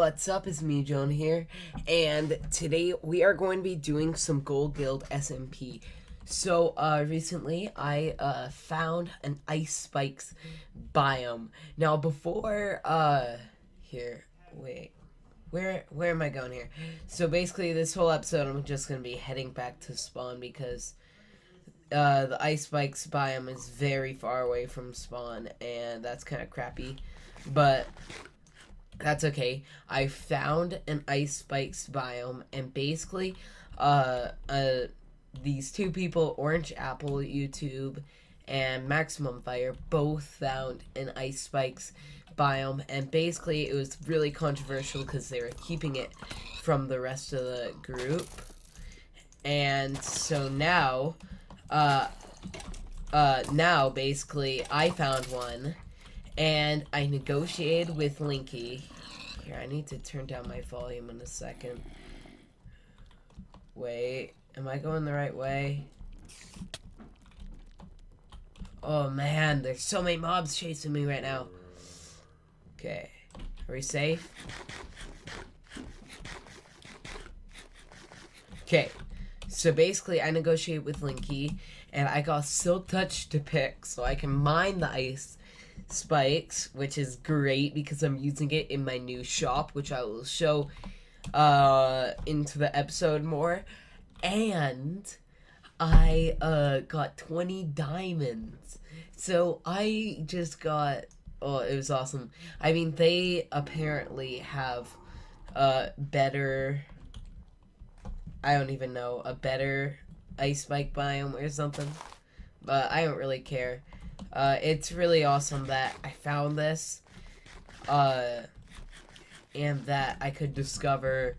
What's up, it's me, John here, and today we are going to be doing some Gold Guild SMP. So, recently I, found an Ice Spikes biome. Now, before, where am I going here? So, basically, this whole episode I'm just gonna be heading back to spawn because, the Ice Spikes biome is very far away from spawn, and that's kind of crappy, but that's okay. I found an Ice Spikes biome, and basically, these two people, Orange Apple YouTube and Maximum Fire, both found an Ice Spikes biome, and basically, it was really controversial because they were keeping it from the rest of the group, and so now, basically, I found one. And I negotiated with Linky. Here, I need to turn down my volume in a second. Wait, am I going the right way? Oh man, there's so many mobs chasing me right now. Okay, are we safe? Okay, so basically I negotiated with Linky, and I got Silk Touch to pick so I can mine the ice spikes, which is great because I'm using it in my new shop, which I will show into the episode more. And I got 20 diamonds, so I just got, oh, it was awesome. I mean, they apparently have better, I don't even know, a better ice spike biome or something, but I don't really care. It's really awesome that I found this, and that I could discover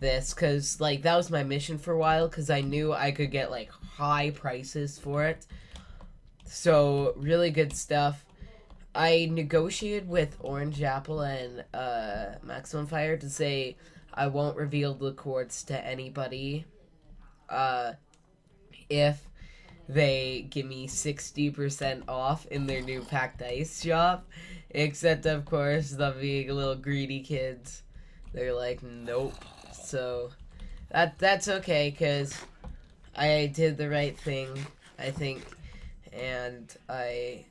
this, because, like, that was my mission for a while, because I knew I could get, like, high prices for it. So, really good stuff. I negotiated with Orange Apple and, Maximum Fire to say I won't reveal the coords to anybody, if they give me 60% off in their new packed ice shop, except of course the being little greedy kids, they're like, nope. So that's okay, because I did the right thing, I think, and I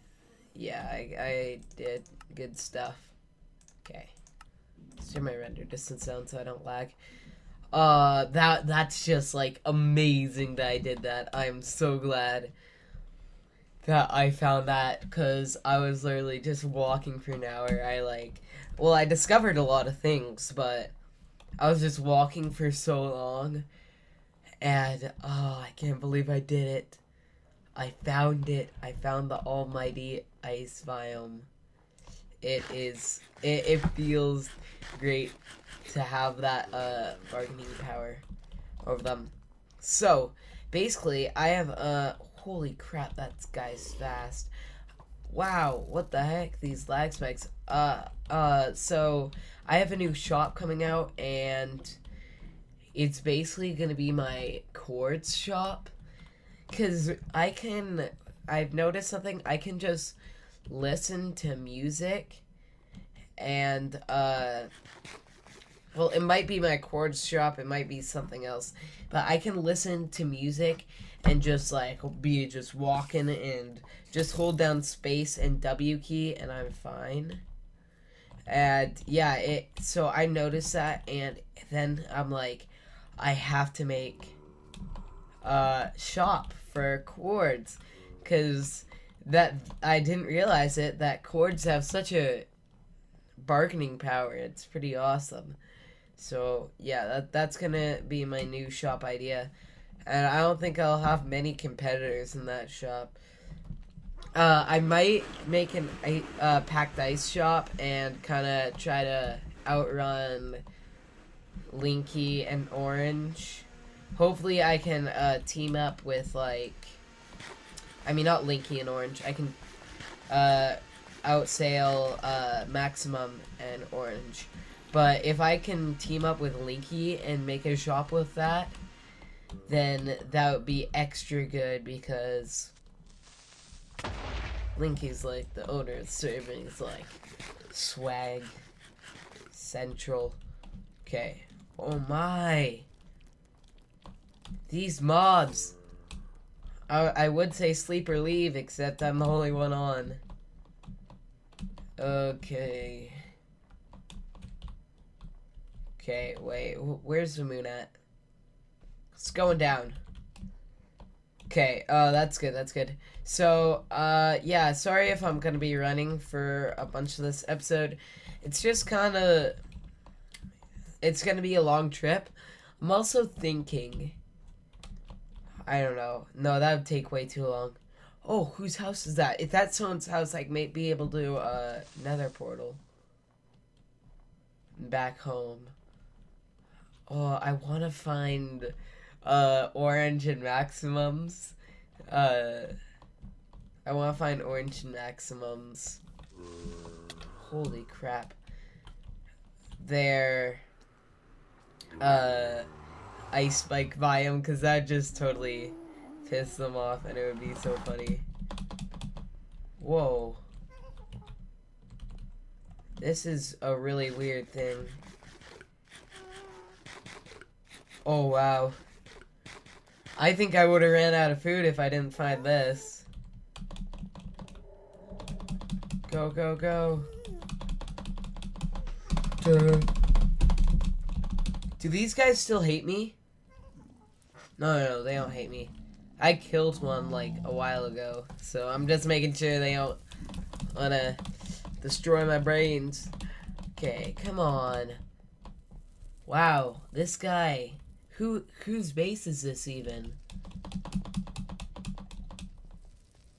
did good stuff. Okay, let's turn my render distance down so I don't lag. That's just, like, amazing that I did that. I'm so glad that I found that, because I was literally just walking for an hour. I discovered a lot of things, but I was just walking for so long, and, oh, I can't believe I did it. I found it. I found the almighty ice biome. It feels great to have that bargaining power over them. So basically I have holy crap, that guy's fast. Wow, what the heck, these lag spikes. So I have a new shop coming out, and it's basically gonna be my cords shop, because I've noticed something. I can just listen to music, and well, it might be my chords shop, it might be something else, but I can listen to music and just, like, be just walking and just hold down space and W key, and I'm fine. And yeah, so I noticed that, and then I'm like, I have to make a shop for chords, because that, I didn't realize it, that chords have such a bargaining power. It's pretty awesome. So yeah, that's gonna be my new shop idea, and I don't think I'll have many competitors in that shop. I might make an packed ice shop and kind of try to outrun Linky and Orange. Hopefully I can team up with, like, I mean, not Linky and Orange, I can outsail Maximum and Orange. But if I can team up with Linky and make a shop with that, then that would be extra good, because Linky's like the owner of the server, he's like swag central. Okay. Oh my. These mobs. I would say sleep or leave, except I'm the only one on. Okay. Okay, wait. Where's the moon at? It's going down. Okay, that's good, that's good. So, yeah, sorry if I'm gonna be running for a bunch of this episode. It's just kinda... It's gonna be a long trip. I'm also thinking... I don't know. No, that would take way too long. Oh, whose house is that? If that's someone's house, I may be able to, nether portal. Back home. Oh, I wanna find... Orange and Maximums. I want to find Orange and Maximums. Holy crap. Their Ice Spike biome, because that just totally pissed them off and it would be so funny. Whoa. This is a really weird thing. Oh wow. I think I would have ran out of food if I didn't find this. Go, go, go. Do these guys still hate me? No, no, no, they don't hate me. I killed one, like, a while ago. So I'm just making sure they don't wanna destroy my brains. Okay, come on. Wow, this guy... Whose base is this even?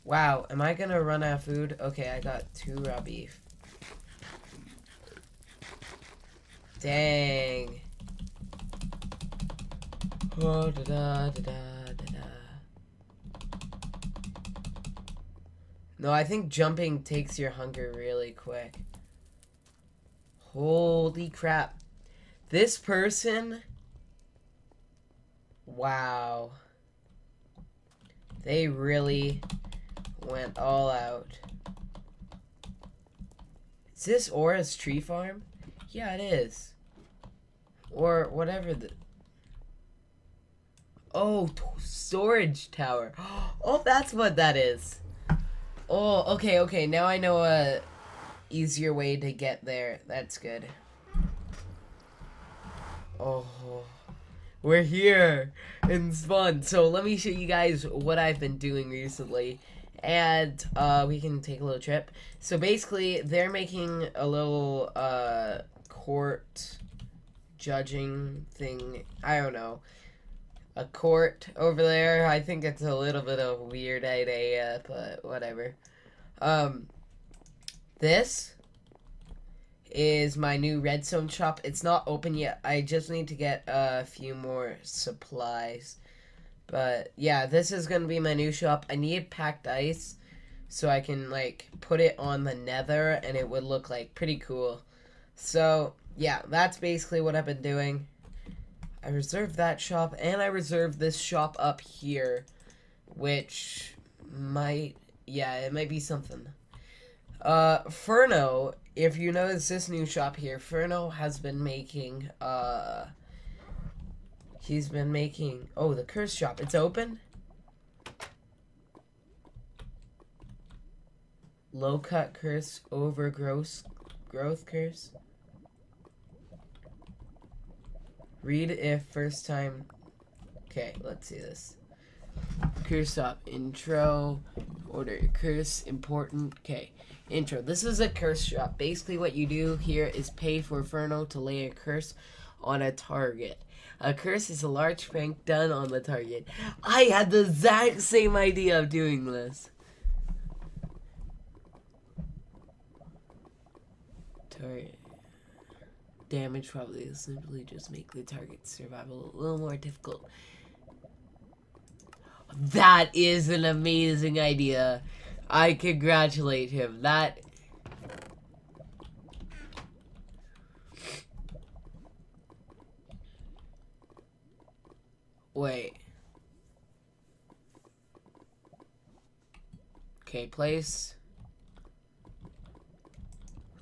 Wow, am I gonna run out of food? Okay, I got 2 raw beef. Dang. Oh, da da da da da. No, I think jumping takes your hunger really quick. Holy crap. This person... Wow. They really went all out. Is this Aura's tree farm? Yeah, it is. Or whatever the... Oh, storage tower. Oh, that's what that is. Oh, okay, okay. Now I know a easier way to get there. That's good. Oh... We're here in spawn. So let me show you guys what I've been doing recently, and we can take a little trip. So basically, they're making a little court judging thing. I don't know, a court over there. I think it's a little bit of a weird idea, but whatever. This is my new redstone shop. It's not open yet. I just need to get a few more supplies. But yeah, this is gonna be my new shop. I need packed ice so I can like put it on the nether and it would look like pretty cool. So yeah, that's basically what I've been doing. I reserved that shop and I reserved this shop up here, which might, yeah, it might be something. Inferno, if you notice this new shop here, Inferno has been making, he's been making, oh, the curse shop, it's open? Low cut curse, overgrowth curse. Read if first time, okay, let's see this. Curse shop, intro, order your curse, important, okay. Intro. This is a curse shop. Basically what you do here is pay for Inferno to lay a curse on a target. A curse is a large prank done on the target. I had the exact same idea of doing this. Target. Damage probably is simply just make the target's survival a little more difficult. That is an amazing idea. I congratulate him. That... Wait. Okay, place.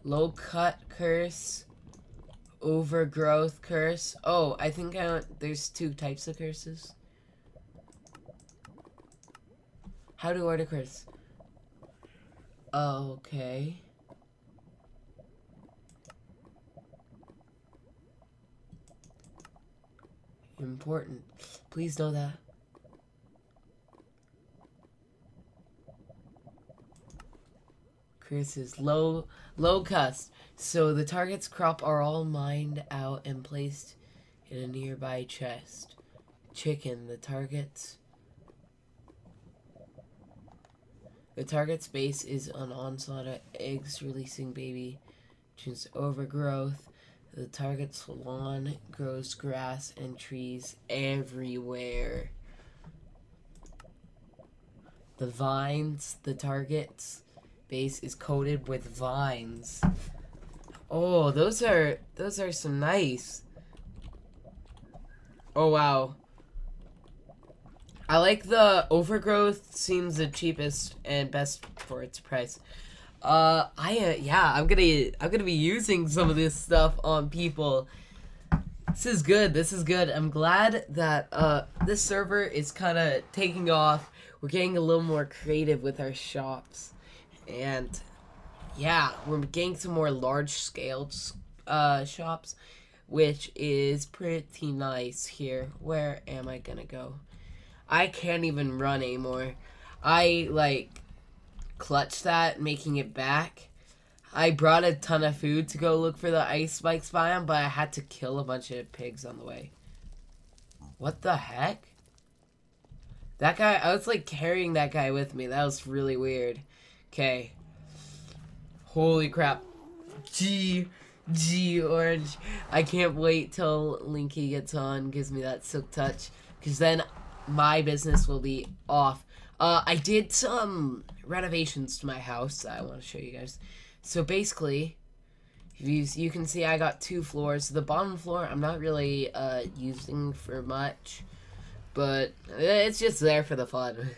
Low cut curse. Overgrowth curse. Oh, I think there's two types of curses. How to order curse. Okay. Important. Please know that. Curse is low cost. So the target's crop are all mined out and placed in a nearby chest. Chicken. The target's base is an onslaught of eggs, releasing baby. Choose overgrowth. The target's lawn grows grass and trees everywhere. The vines. The target's base is coated with vines. Oh, those are some nice. Oh wow. I like the overgrowth. Seems the cheapest and best for its price. I'm gonna be using some of this stuff on people. This is good. This is good. I'm glad that this server is kind of taking off. We're getting a little more creative with our shops, and yeah, we're getting some more large scale shops, which is pretty nice here. Where am I gonna go? I can't even run anymore. I, like, clutched that, making it back. I brought a ton of food to go look for the Ice Spikes biome, but I had to kill a bunch of pigs on the way. What the heck? That guy, I was, like, carrying that guy with me. That was really weird. Okay. Holy crap. Gee, Orange. I can't wait till Linky gets on, gives me that silk touch, because then my business will be off. I did some renovations to my house that I want to show you guys. So basically, you can see I got two floors. The bottom floor I'm not really using for much, but it's just there for the fun.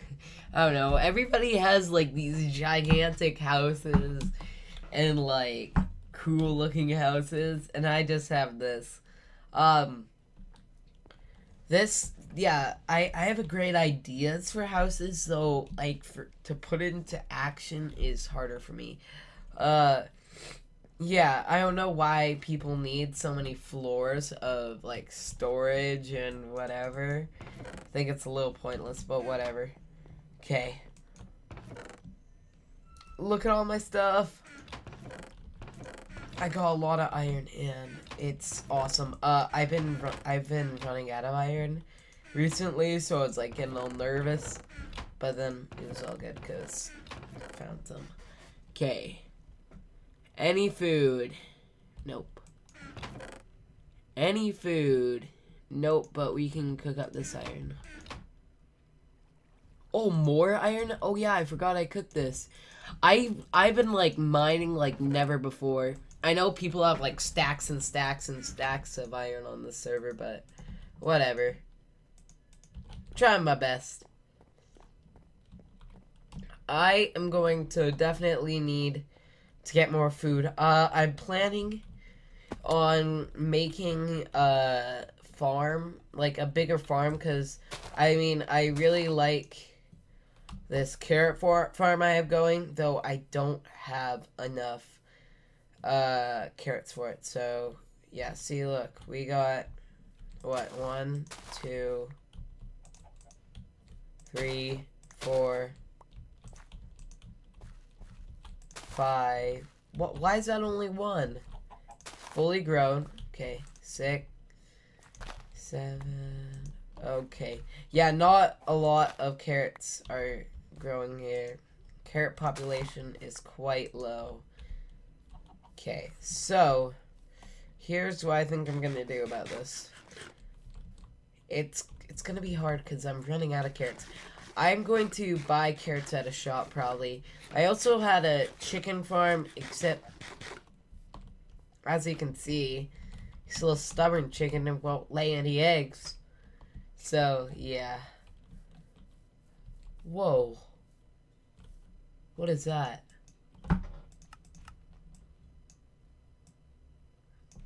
I don't know. Everybody has like these gigantic houses and like cool looking houses, and I just have this. Yeah, I have great ideas for houses, though, like, to put it into action is harder for me. Yeah, I don't know why people need so many floors of, like, storage and whatever. I think it's a little pointless, but whatever. Okay. Look at all my stuff. I got a lot of iron, and it's awesome. I've been running out of iron recently, so I was like getting all nervous, but then it was all good because I found some. Okay. Any food? Nope. Any food? Nope, but we can cook up this iron. Oh, more iron? Oh yeah, I forgot I cooked this. I've been like mining like never before. I know people have like stacks and stacks and stacks of iron on the server, but whatever. Trying my best. I am going to definitely need to get more food. I'm planning on making a farm, like a bigger farm, because I mean, I really like this carrot farm I have going, though I don't have enough carrots for it. So yeah, see, look, we got what, 1, 2, 3, 4, 5. What? Why is that only one? Fully grown. Okay, 6, 7. Okay. Yeah, not a lot of carrots are growing here. Carrot population is quite low. Okay, so here's what I think I'm gonna do about this. It's gonna be hard because I'm running out of carrots. I'm going to buy carrots at a shop, probably. I also had a chicken farm, except, as you can see, he's a little stubborn chicken and won't lay any eggs. So, yeah. Whoa. What is that?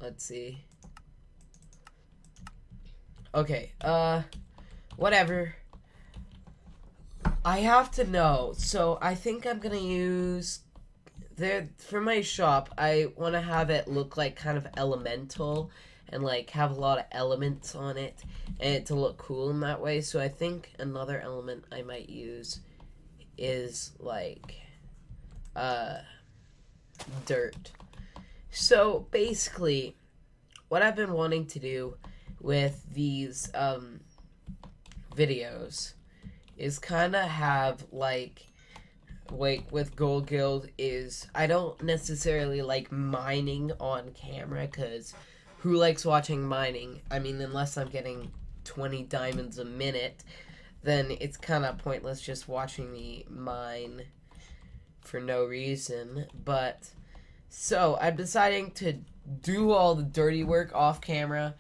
Let's see. Okay, whatever. I have to know, so I think I'm gonna use... there for my shop, I want to have it look like kind of elemental, and like have a lot of elements on it, and to look cool in that way. So I think another element I might use is like dirt. So basically, what I've been wanting to do with these videos is kind of have like with Gold Guild is I don't necessarily like mining on camera, because who likes watching mining? I mean, unless I'm getting 20 diamonds a minute, then it's kind of pointless just watching me mine for no reason. But so I'm deciding to do all the dirty work off camera,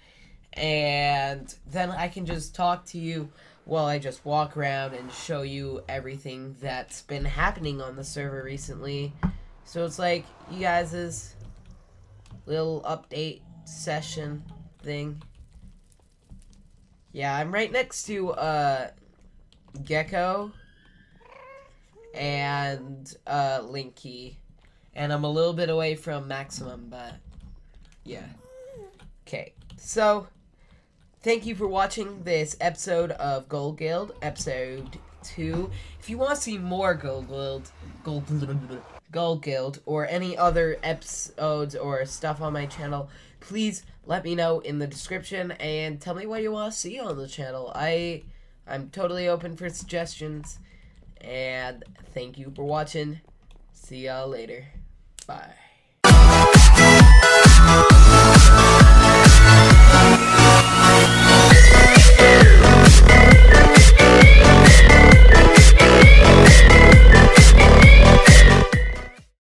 and then I can just talk to you while I just walk around and show you everything that's been happening on the server recently. So it's like you guys' little update session thing. Yeah, I'm right next to Gecko and Linky, and I'm a little bit away from Maximum, but yeah. Okay, so thank you for watching this episode of Gold Guild, episode 2. If you want to see more Gold Guild, or any other episodes or stuff on my channel, please let me know in the description and tell me what you want to see on the channel. I'm totally open for suggestions, and thank you for watching. See y'all later. Bye.